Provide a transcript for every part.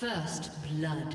First blood.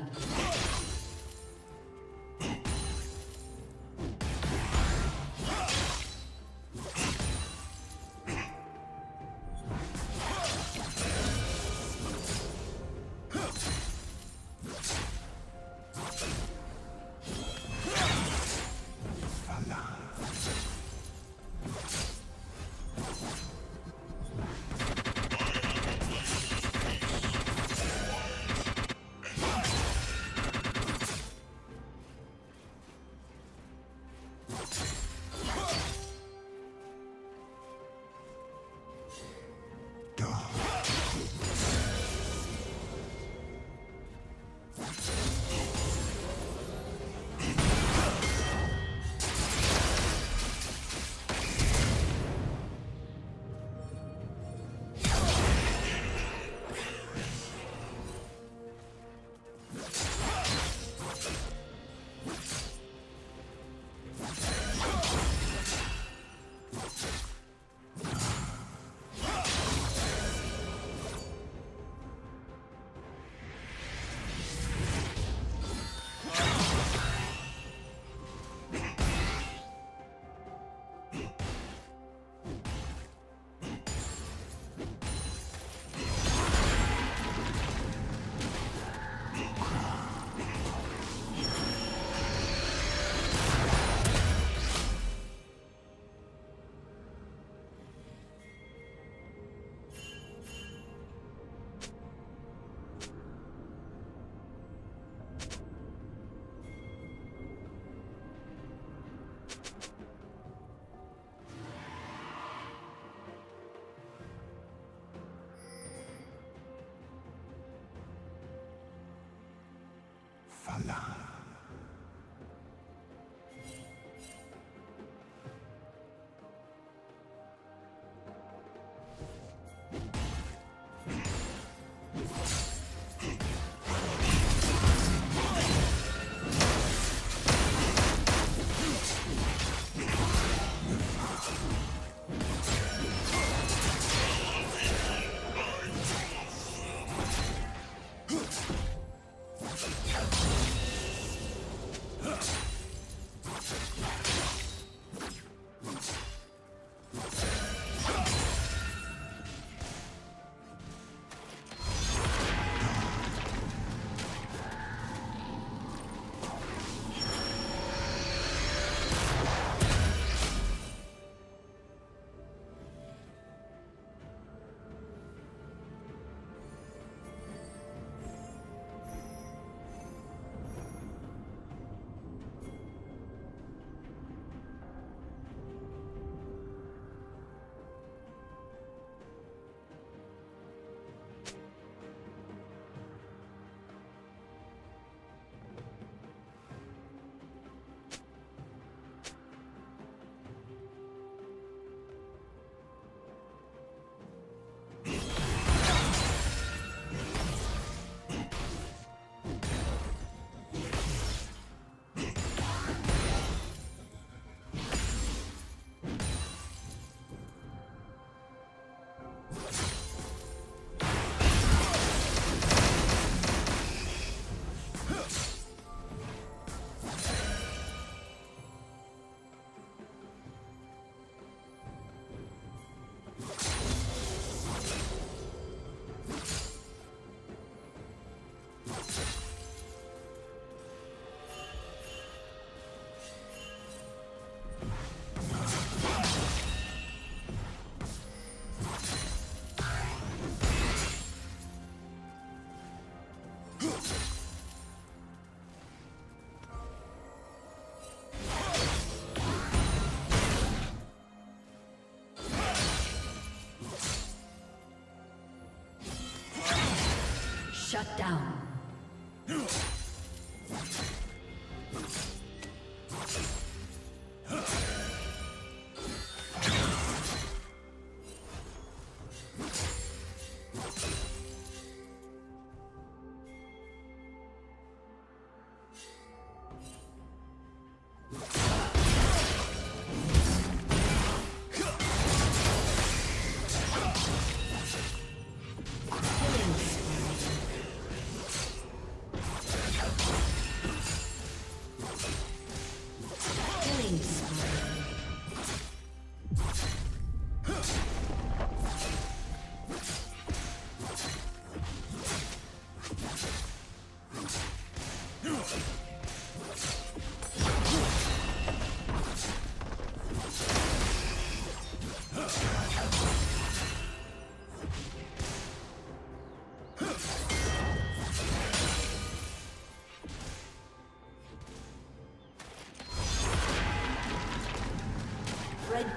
Allah. Shut down. Red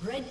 Red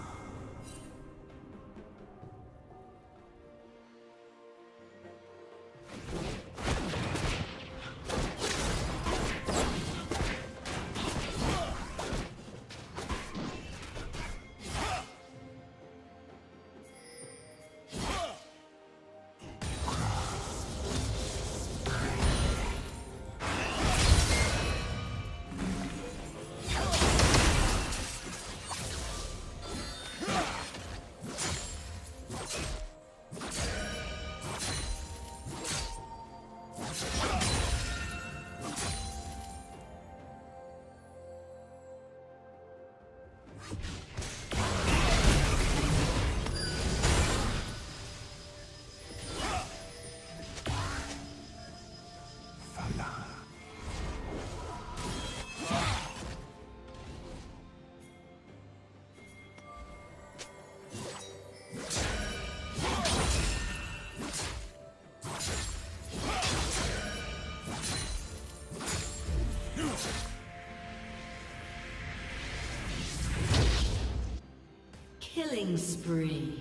Killing spree.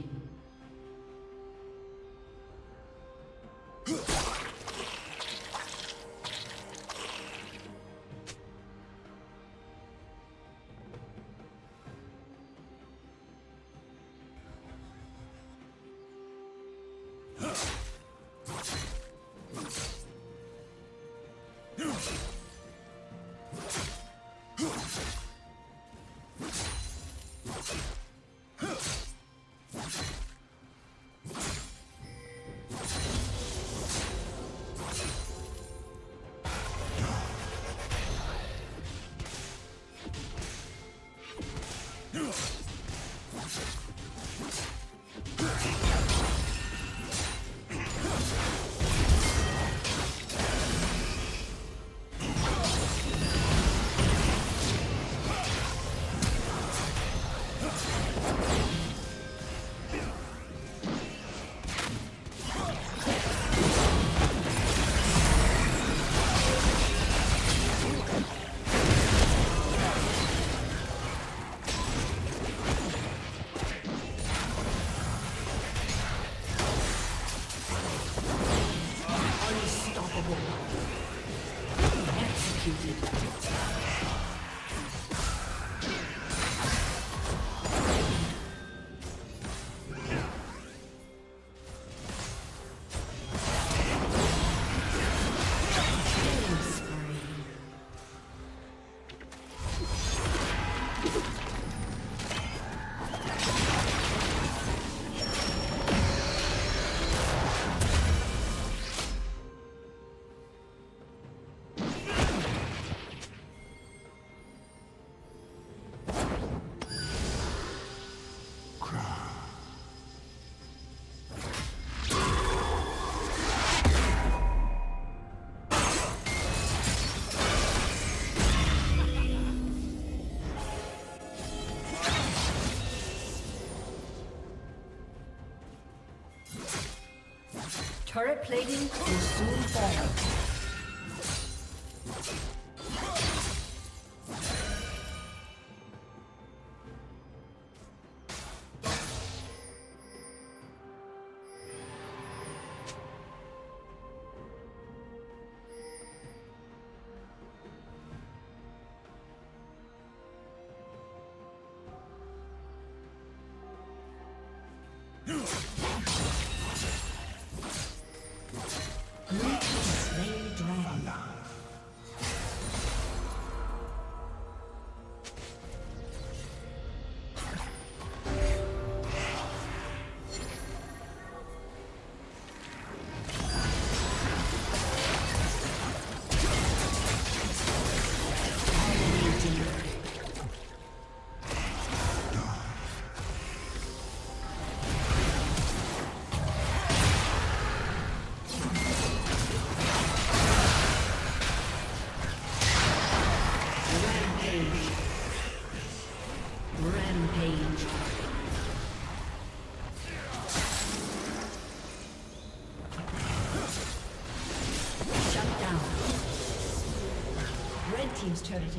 Let's go. Turret plating will soon fall. Team's turret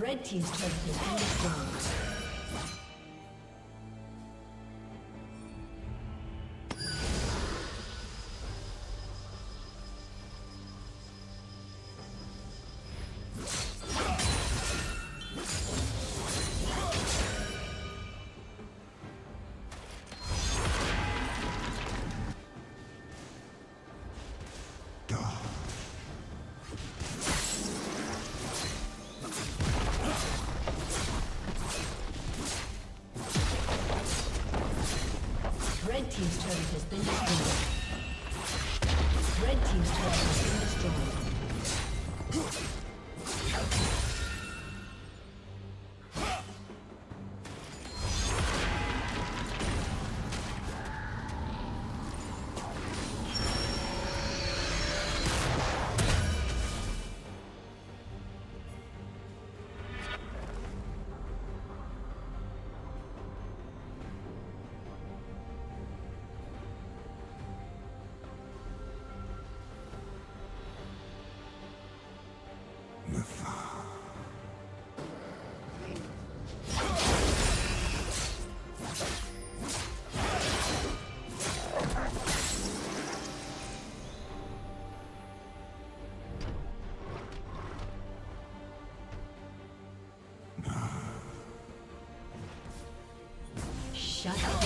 Red team's turret has been destroyed. Red team's turret has been destroyed. Red team's turret has been destroyed. Shut up.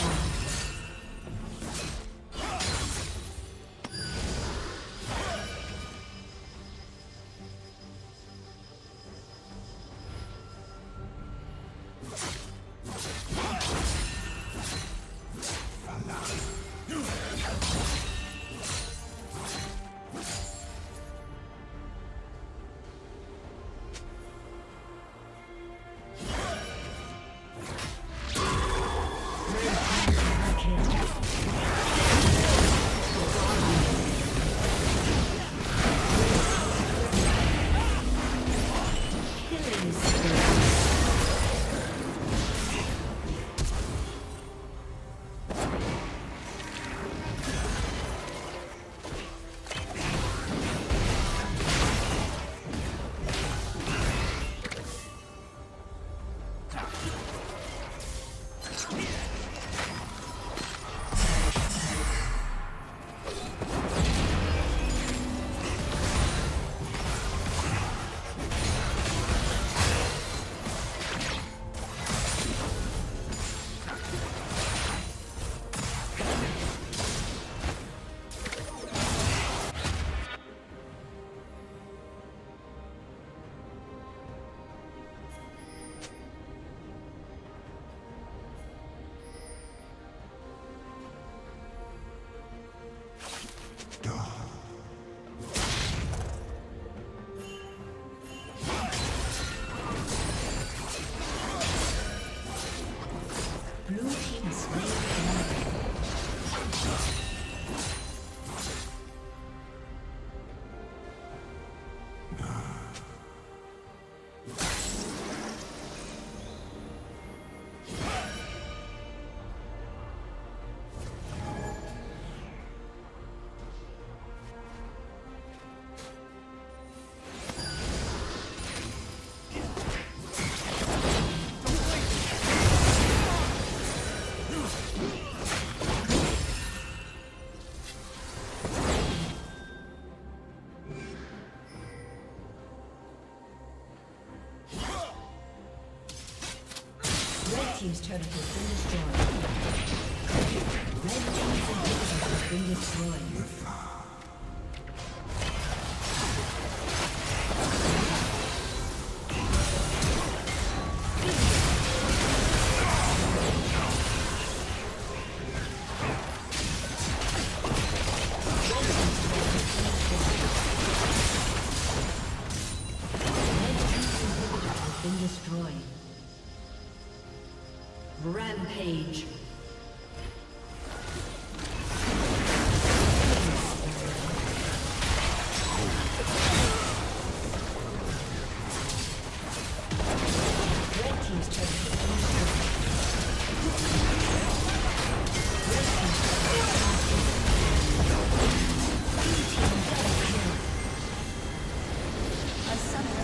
team's turret has been destroyed. Red team's inhibitor has been destroyed. Rampage. Red team's turret.